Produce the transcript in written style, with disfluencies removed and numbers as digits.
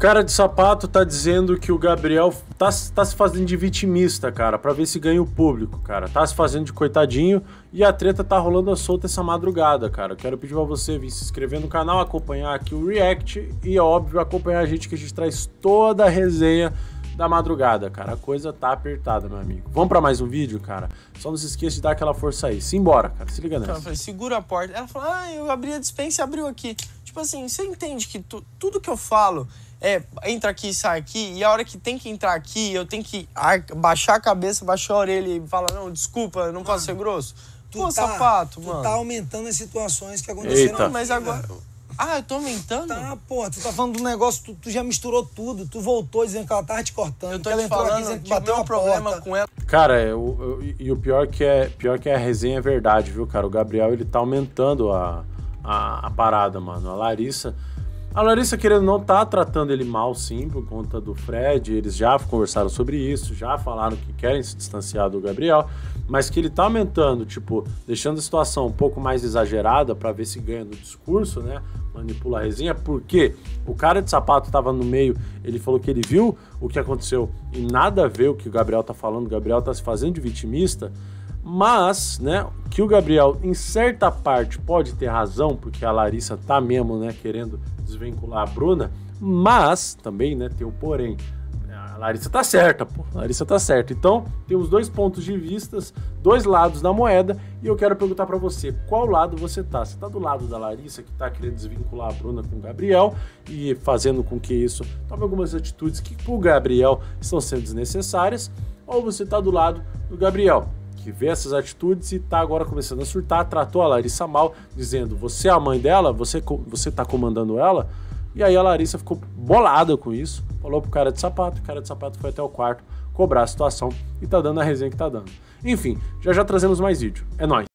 Cara de Sapato tá dizendo que o Gabriel tá se fazendo de vitimista, cara, pra ver se ganha o público, cara. Tá se fazendo de coitadinho e a treta tá rolando a solta essa madrugada, cara. Quero pedir pra você vir se inscrever no canal, acompanhar aqui o React e, óbvio, acompanhar a gente que a gente traz toda a resenha da madrugada, cara. A coisa tá apertada, meu amigo. Vamos pra mais um vídeo, cara? Só não se esqueça de dar aquela força aí. Simbora, cara. Se liga nessa. Então, eu falei, segura a porta. Ela falou, ah, eu abri a dispensa e abriu aqui. Tipo assim, você entende que tudo que eu falo é entra aqui e sai aqui, e a hora que tem que entrar aqui, eu tenho que baixar a cabeça, baixar a orelha e falar, não, desculpa, não posso ser grosso. Tu tá aumentando as situações que aconteceram. Eita. Mas agora... Ah, eu tô aumentando? Tá, porra, tu tá falando do negócio, tu já misturou tudo, tu voltou dizendo que ela tava te cortando. Eu tô te falando aqui, que bateu um problema com ela. Cara, e o pior que a resenha é verdade, viu, cara? O Gabriel, ele tá aumentando a parada, mano. A Larissa, querendo não, tá tratando ele mal, sim, por conta do Fred. Eles já conversaram sobre isso, já falaram que querem se distanciar do Gabriel, mas que ele tá aumentando, tipo, deixando a situação um pouco mais exagerada pra ver se ganha no discurso, né? Manipula a resenha, porque o cara de sapato tava no meio, ele falou que ele viu o que aconteceu e nada a ver o que o Gabriel tá falando, o Gabriel tá se fazendo de vitimista, mas, né, que o Gabriel, em certa parte, pode ter razão, porque a Larissa tá mesmo, né, querendo desvincular a Bruna, mas também, né, tem o porém. A Larissa tá certa, pô. A Larissa tá certa. Então, temos dois pontos de vistas, dois lados da moeda, e eu quero perguntar pra você, qual lado você tá? Você tá do lado da Larissa, que tá querendo desvincular a Bruna com o Gabriel, e fazendo com que isso tome algumas atitudes que, pro Gabriel, estão sendo desnecessárias, ou você tá do lado do Gabriel, que vê essas atitudes e tá agora começando a surtar, tratou a Larissa mal, dizendo, você é a mãe dela, você tá comandando ela, e aí a Larissa ficou bolada com isso, falou pro cara de sapato, o cara de sapato foi até o quarto cobrar a situação e tá dando a resenha que tá dando. Enfim, já trazemos mais vídeo, é nóis.